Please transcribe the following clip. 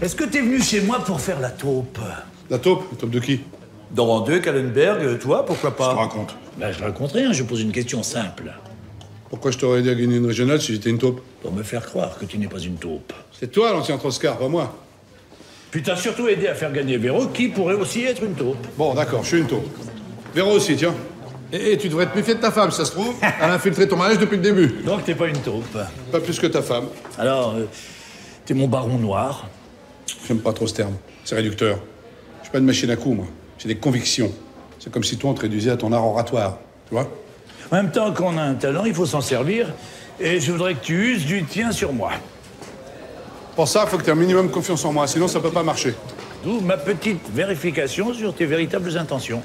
Est-ce que t'es venu chez moi pour faire la taupe? La taupe? La taupe de qui? Dans deux, Kallenberg, toi, pourquoi pas? Je te raconte. Bah, je raconte rien, je pose une question simple. Pourquoi je t'aurais aidé à gagner une régionale si j'étais une taupe? Pour me faire croire que tu n'es pas une taupe. C'est toi l'ancien Troscar, pas moi. Puis t'as surtout aidé à faire gagner Véro, qui pourrait aussi être une taupe. Bon, d'accord, je suis une taupe. Véro aussi, tiens. Et tu devrais te méfier de ta femme, ça se trouve. Elle a infiltré ton mariage depuis le début. Donc t'es pas une taupe. Pas plus que ta femme. Alors, t'es mon baron noir. J'aime pas trop ce terme, c'est réducteur. Je suis pas une machine à coups, moi. J'ai des convictions. C'est comme si toi, on te réduisait à ton art oratoire, tu vois. En même temps, quand on a un talent, il faut s'en servir. Et je voudrais que tu uses du tien sur moi. Pour ça, il faut que tu aies un minimum confiance en moi, sinon ça peut pas marcher. D'où ma petite vérification sur tes véritables intentions.